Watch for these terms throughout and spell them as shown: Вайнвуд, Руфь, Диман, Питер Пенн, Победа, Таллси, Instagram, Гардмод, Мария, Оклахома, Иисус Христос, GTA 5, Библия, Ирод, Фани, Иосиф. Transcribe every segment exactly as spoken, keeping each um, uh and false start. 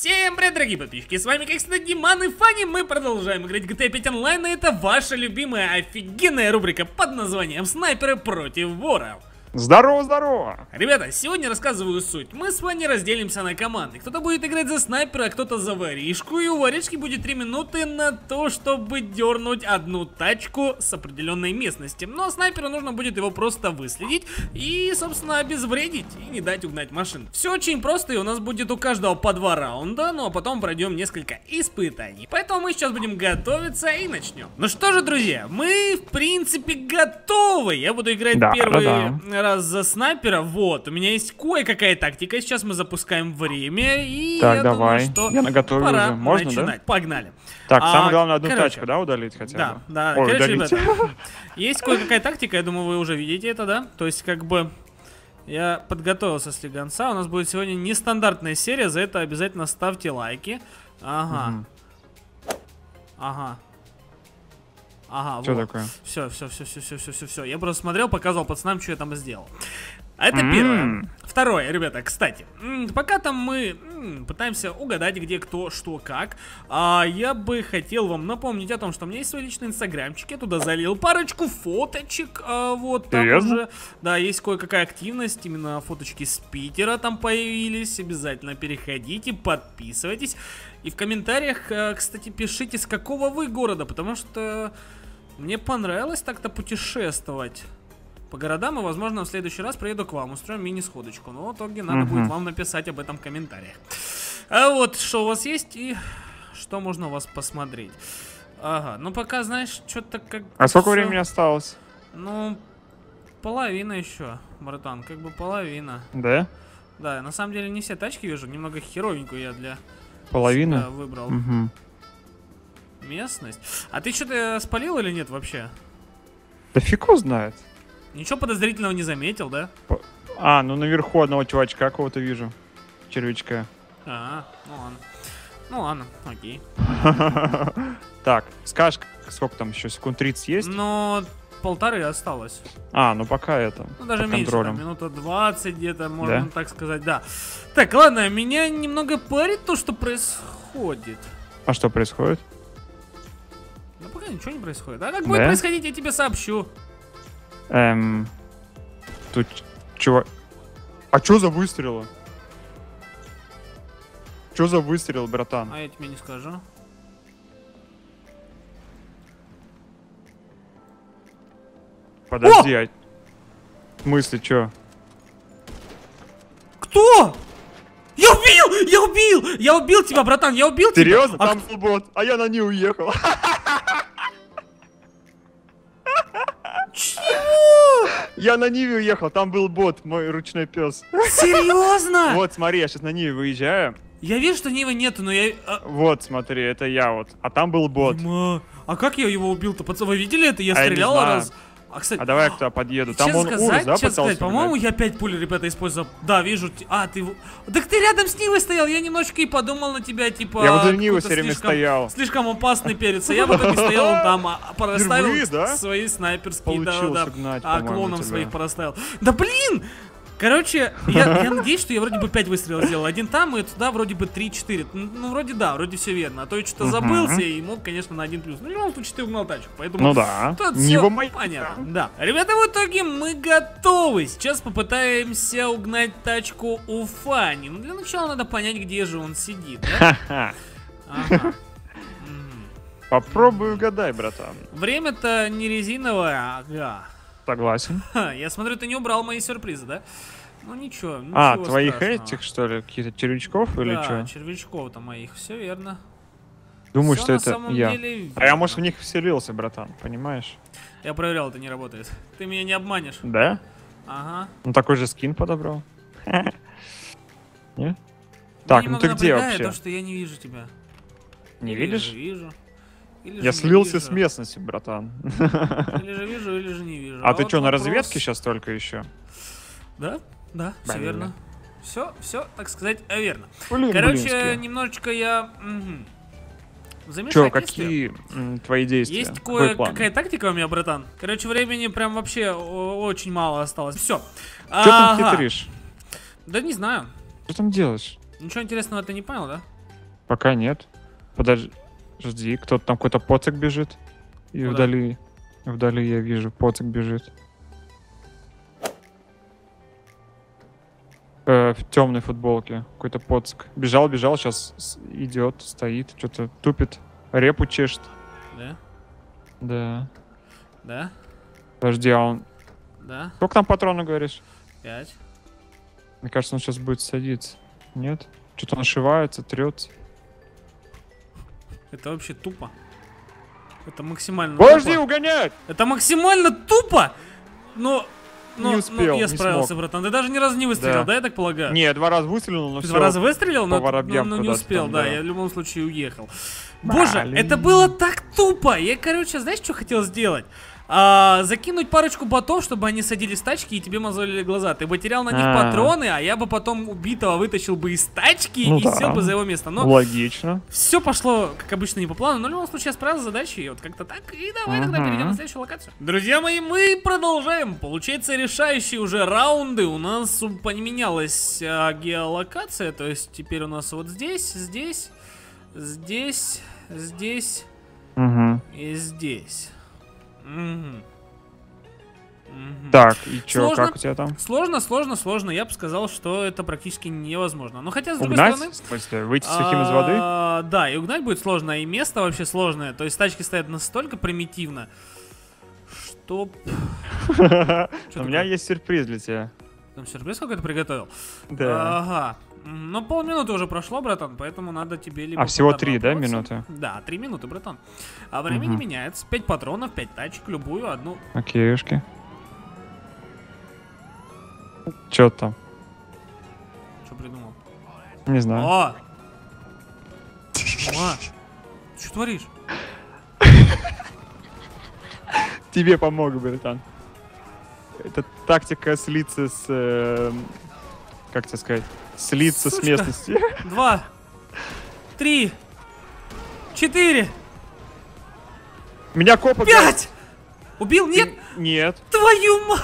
Всем привет, дорогие подписчики, с вами как всегда Диман и Фани. Мы продолжаем играть джи ти эй пять онлайн, и это ваша любимая офигенная рубрика под названием «Снайперы против воров». Здорово, здорово! Ребята, сегодня рассказываю суть. Мы с вами разделимся на команды. Кто-то будет играть за снайпера, а кто-то за воришку. И у воришки будет три минуты на то, чтобы дернуть одну тачку с определенной местности. Но снайперу нужно будет его просто выследить и, собственно, обезвредить и не дать угнать машин. Все очень просто, и у нас будет у каждого по два раунда. Ну а потом пройдем несколько испытаний. Поэтому мы сейчас будем готовиться и начнем. Ну что же, друзья, мы в принципе готовы. Я буду играть да, первые... Да, да. раз за снайпера. Вот, у меня есть кое-какая тактика. Сейчас мы запускаем время. И так, я давай. Думаю, что я наготовил пора уже. Можно, начинать. Да? Погнали. Так, а, самое главное, одну короче, тачку, да, удалить хотя бы? Да, да. Ой, короче, удалить. Ребята, есть кое-какая тактика, я думаю, вы уже видите это, да? То есть, как бы, я подготовился слегонца. У нас будет сегодня нестандартная серия, за это обязательно ставьте лайки. Ага. Угу. Ага. Ага, что вот. Такое? Все, все, все, все, все, все, все, все. Я просто смотрел, показывал пацанам, что я там сделал. Это mm-hmm. первое. Второе, ребята, кстати, пока там мы пытаемся угадать, где кто, что, как, а я бы хотел вам напомнить о том, что у меня есть свой личный инстаграмчик, я туда залил парочку фоточек, а вот там Серьезно? Уже, да, есть кое-какая активность, именно фоточки с Питера там появились, обязательно переходите, подписывайтесь, и в комментариях, кстати, пишите, с какого вы города, потому что мне понравилось так-то путешествовать по городам, и, возможно, в следующий раз приеду к вам, устроим мини-сходочку. Но в итоге надо угу. будет вам написать об этом в комментариях. А вот, что у вас есть и что можно у вас посмотреть. Ага, ну пока, знаешь, что-то как... А сколько всё... времени осталось? Ну, половина еще, братан, как бы половина. Да? Да, на самом деле не все тачки вижу, немного херовенькую я для... Половина? Выбрал. Угу. Местность. А ты что-то спалил или нет вообще? Да фиг его знает. Ничего подозрительного не заметил, да? А, ну наверху одного чувачка какого-то вижу. Червячка. А, ну ладно. Ну ладно, окей. Так, скажешь, сколько там еще? Секунд тридцать есть? Но полторы осталось. А, ну пока это. Ну даже меньше, там, минута двадцать где-то, можно так сказать, да. Так, ладно, меня немного парит то, что происходит. А что происходит? Ну пока ничего не происходит. А как будет происходить, я тебе сообщу. Эм, тут чувак... А чё за выстрелы? Чё за выстрел, братан? А я тебе не скажу. Подожди, О! А... В смысле, чё? Кто? Я убил! Я убил! Я убил тебя, братан! Я убил тебя! Серьезно? А... Там был бот, а я на ней уехал. Я на Ниве уехал, там был бот, мой ручной пес. Серьезно? Вот, смотри, я сейчас на Ниве выезжаю. Я вижу, что Нивы нету, но я... Вот, смотри, это я вот. А там был бот. А как я его убил-то, пацаны? Вы видели это? Я стрелял раз. А, кстати... а давай я к тебе подъеду. Там он ур, да, пытался? По-моему, я пять пуль, ребята, использовал. Да, вижу. А, ты... Так ты рядом с Нивой стоял, я немножечко и подумал на тебя, типа... Я возле Нивы все время стоял. Слишком опасный перец, а я в итоге стоял там, пораставил свои снайперские, да, да, а клоном своих пораставил. Да блин! Короче, я, я надеюсь, что я вроде бы пять выстрелов сделал. Один там, и туда вроде бы три-четыре. Ну, вроде да, вроде все верно. А то я что-то забылся и мог, конечно, на один плюс. Ну, в любом случае, ты угнал тачку. Поэтому ну да, не его мой... Понятно, да. Ребята, в итоге мы готовы. Сейчас попытаемся угнать тачку у Фани. Ну, для начала надо понять, где же он сидит, да? Ага. Попробуй угадай, братан. Время-то не резиновое, ага. Согласен. Ха, я смотрю, ты не убрал мои сюрпризы, да? Ну ничего, ничего А, твоих страшного. Этих, что ли, каких-то червячков да, или что? Да, червячков-то моих, все верно. Думаю, все что это я. Верно. А я, может, в них вселился, братан, понимаешь? Я проверял, это не работает. Ты меня не обманешь. Да? Ага. Ну такой же скин подобрал. Нет? Так, ну ты где вообще? То, что я не вижу тебя. Не видишь? Вижу. Или я слился вижу. С местностью, братан. Или же вижу, или же не вижу. А, а ты вот что, вопрос... на разведке сейчас только еще? Да, да, все верно. Все, все, так сказать, верно. Блин, Короче, блинские. немножечко я... Угу. Че, какие твои действия? Есть кое-какая тактика у меня, братан. Короче, времени прям вообще очень мало осталось. Все. Че ага. там хитришь? Да не знаю. Что там делаешь? Ничего интересного ты не понял, да? Пока нет. Подожди, кто-то там какой-то поцик бежит. И куда? вдали, вдали я вижу, поцик бежит. Э, в темной футболке какой-то поцик. Бежал, бежал, сейчас идет, стоит, что-то тупит, репу чешет. Да? Да. Да? Подожди, а он... Да? Сколько там патронов, говоришь? Пять. Мне кажется, он сейчас будет садиться. Нет? Что-то он ошивается, трется. Это вообще тупо. Это максимально Подожди, тупо. угонять! Это максимально тупо! Но... Но, не успел, но я справился, смог. братан. Ты даже ни разу не выстрелил, да, да я так полагаю? Не, два раза выстрелил, но Ты все. Два раза выстрелил, но, но, но не успел, там, да. да. Я в любом случае уехал. Блин. Боже, это было так тупо! Я, короче, знаешь, что хотел сделать? А, закинуть парочку ботов, чтобы они садились в тачки и тебе мозолили глаза. Ты бы терял на них а -а -а. патроны, а я бы потом убитого вытащил бы из тачки ну и да. сел бы за его место. Но логично. Все пошло, как обычно, не по плану. Но в любом случае я справился с задачей. Вот как-то так. И давай тогда перейдем на следующую локацию. Друзья мои, мы продолжаем. Получается, решающие уже раунды. У нас поменялась а, геолокация. То есть теперь у нас вот здесь, здесь, здесь, здесь угу. и здесь. Mm-hmm. Mm-hmm. Так, и чё, как у тебя там? Сложно, сложно, сложно. Я бы сказал, что это практически невозможно. Но хотя, с другой угнать? стороны... Смысле, выйти а -а -а сухим из воды? Да, и угнать будет сложно, и место вообще сложное. То есть тачки стоят настолько примитивно, что... У меня есть сюрприз для тебя. Там сюрприз какой-то приготовил? Да. Ага. Но полминуты уже прошло, братан, поэтому надо тебе либо... А всего три, да, минуты? Да, три минуты, братан. А время угу. не меняется. Пять патронов, пять тачек, любую, одну. Окейшки. Чё там? Чё придумал? Не знаю. О! О! Чё творишь? Тебе помог, братан. Это тактика слиться с... Э, как тебе сказать? Слиться Сучка. с местности. Два, три, четыре. Меня копы... Пять! Убил? Нет? Нет. Твою мать!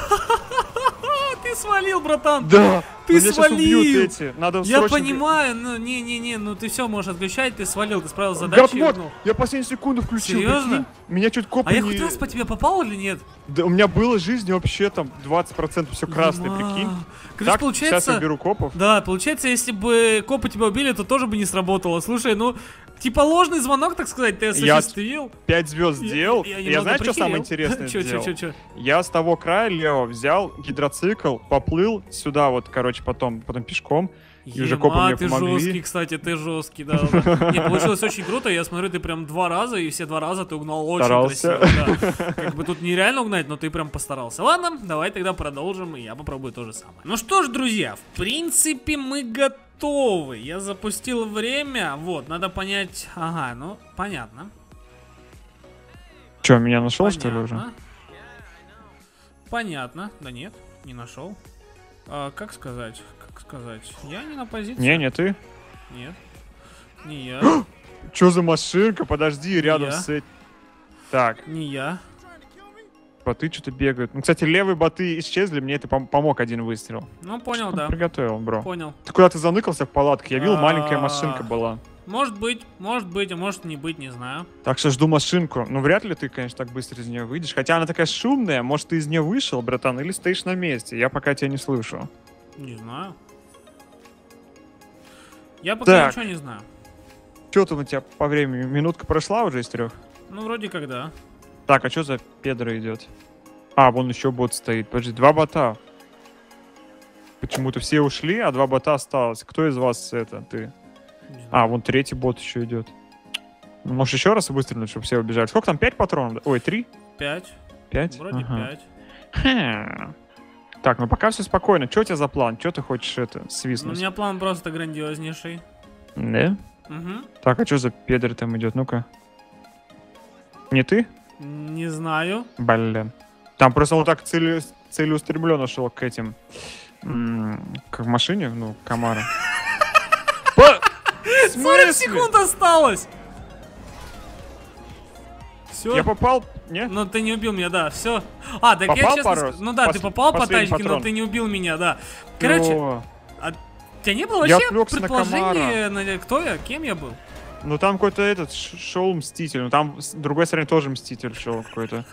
Ты свалил, братан. Да. Ты свалил. Эти. Надо Я срочно... понимаю, но не-не-не, ну ты все можешь отключать, ты свалил, ты справился задачу. Гардмод! Я последнюю секунду включил. Серьезно? Меня чуть копы... А не... я хоть раз по тебе попал или нет? Да у меня было жизни вообще там двадцать процентов все красное, Дима. прикинь. Короче, так, получается, сейчас я беру копов. Да, получается, если бы копы тебя убили, то тоже бы не сработало. Слушай, ну, типа ложный звонок, так сказать, ты осуществил. Я пять звезд сделал. Я, я, я знаю, что самое интересное чё, сделал? Чё, чё, чё? Я с того края левого взял гидроцикл, поплыл сюда вот, короче, потом, потом пешком. И уже копы мне ты помогли. Жесткий, кстати, ты жесткий, да. Не, получилось очень круто, я смотрю, ты прям два раза, и все два раза ты угнал очень красиво. Как бы тут нереально угнать, но ты прям постарался. Ладно, давай тогда продолжим, и я попробую то же самое. Ну что ж, друзья, в принципе, мы готовы. Я запустил время, вот, надо понять... Ага, ну, понятно. Че, меня нашел, что ли, уже? Понятно, да нет, не нашел. Как сказать... сказать. Я не на позиции. Не, не ты. Нет. Не я. Чё за машинка? Подожди, рядом с этим. Так. Не я. Боты что-то бегают. Ну, кстати, левые боты исчезли, мне это пом помог один выстрел. Ну, понял, да. Приготовил, бро. Понял. Ты куда ты заныкался в палатке? Я видел, маленькая машинка была. Может быть, может быть, а может не быть, не знаю. Так что жду машинку. Ну, вряд ли ты, конечно, так быстро из нее выйдешь. Хотя она такая шумная, может, ты из нее вышел, братан, или стоишь на месте. Я пока тебя не слышу. Не знаю. Я пока так. ничего не знаю. Что там у тебя по времени? Минутка прошла уже из трех? Ну, вроде как да. Так, а что за педро идет? А, вон еще бот стоит. Подожди, два бота. Почему-то все ушли, а два бота осталось. Кто из вас это? Ты. А, вон третий бот еще идет. Может, еще раз выстрелить, чтобы все убежали? Сколько там? Пять патронов? Ой, три? Пять. Пять? Вроде ага. пять. Так, ну пока все спокойно. Че у тебя за план? Че ты хочешь это свистнуть? У меня план просто грандиознейший. Да? Угу. Так, а что за педер там идет? Ну-ка. Не ты? Не знаю. Блин. Там просто он так целе... целеустремленно шел к этим... К машине, ну, Камара. сорок секунд осталось! Все? Я попал... Нет? Но ты не убил меня, да, все. А, так попал я честно... Ну да, ты попал по тачке, но ты не убил меня, да. Короче, а... тебя не было вообще предположения, на... кто я, кем я был? Ну там какой-то этот шел Мститель, ну там с другой стороны тоже Мститель шел какой-то.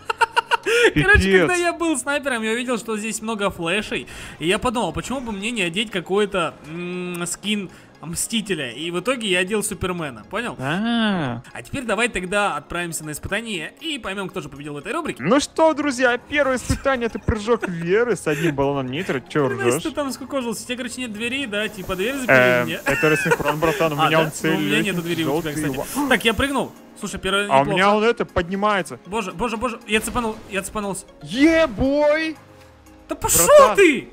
Короче, когда я был снайпером, я увидел, что здесь много флешей, и я подумал, почему бы мне не одеть какой-то скин Мстителя, и в итоге я одел Супермена, понял? А-а-а. А теперь давай тогда отправимся на испытание и поймем, кто же победил в этой рубрике. Ну что, друзья, первое испытание — это прыжок веры с одним баллоном нитро, чё ржёшь? Знаешь, ты там скукожился, у тебя, короче, нет двери, да, типа дверь запилили. Это рассинхрон, братан, у меня он цель. У меня нету двери у тебя, кстати. Так, я прыгнул. Слушай, первое неплохо. А у меня он это, поднимается. Боже, боже, боже, я цепанул, я цепанулся. Е-бой! Да пошел ты!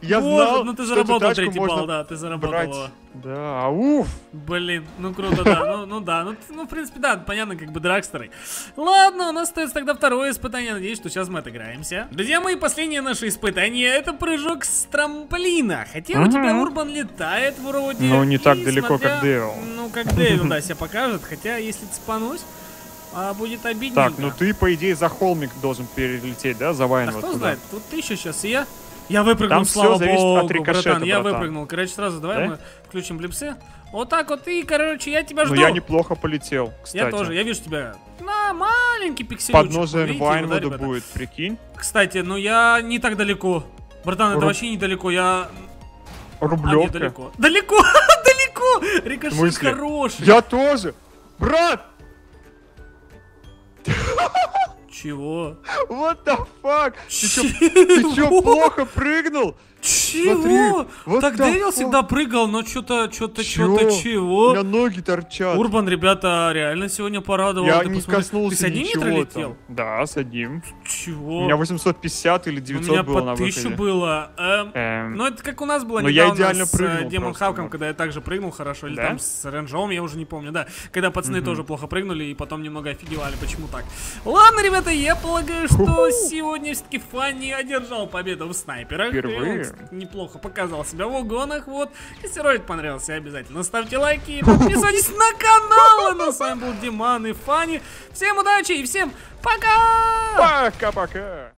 Я Боже, знал, ну ты заработал третий балл, да, ты заработал. Да, уф. Блин, ну круто, да, ну, ну да, ну, ну в принципе да, понятно, как бы драгстеры. Ладно, у нас остается тогда второе испытание, надеюсь, что сейчас мы отыграемся. Друзья мои, последнее наше испытание — это прыжок с трамплина. Хотя у тебя Урбан летает вроде. Ну не так далеко, как Дэвил. Ну как Дэвил, да, себя покажет, хотя если цепанусь, а будет обидненько. Так, ну ты по идее за холмик должен перелететь, да, за Вайнвуд. А кто знает, тут ты еще сейчас и я. Я выпрыгнул, там слава богу, братан, я братан. выпрыгнул. Короче, сразу давай да? мы включим блипсы. Вот так вот, и, короче, я тебя жду. Но я неплохо полетел, кстати. Я тоже, я вижу тебя на маленький пиксель. Подножие Вайнвуда будет, прикинь. Кстати, ну я не так далеко. Братан, Руб... это вообще недалеко, я... Рублевка. А, далеко, далеко, далеко. Рикошет хороший. Я тоже. Брат! Чего? What the fuck? Чего? Ты чё, плохо прыгнул? Чего? Смотри, так Дэвил всегда прыгал, но что-то, что-то, что-то, чего? У меня ноги торчат. Урбан, ребята, реально сегодня порадовал. Я ты не посмотри. коснулся Ты с одним нитро летел? Да, с одним. Чего? У меня восемьсот пятьдесят или девятьсот у меня было на выходе. У меня по тысячу было. Эм, эм. Ну это как у нас было но недавно я идеально с прыгнул Демон Хавком, когда я также прыгнул хорошо. Или да? там с Ренджом, я уже не помню, да. Когда пацаны угу. тоже плохо прыгнули и потом немного офигевали, почему так. Ладно, ребята, я полагаю, что сегодня все-таки Фани одержал победу в снайперах. Впервые. Неплохо показал себя в угонах, вот. Если ролик понравился, обязательно ставьте лайки и подписывайтесь на канал. Ну, с вами был Диман и Фани. Всем удачи и всем пока! Пока-пока!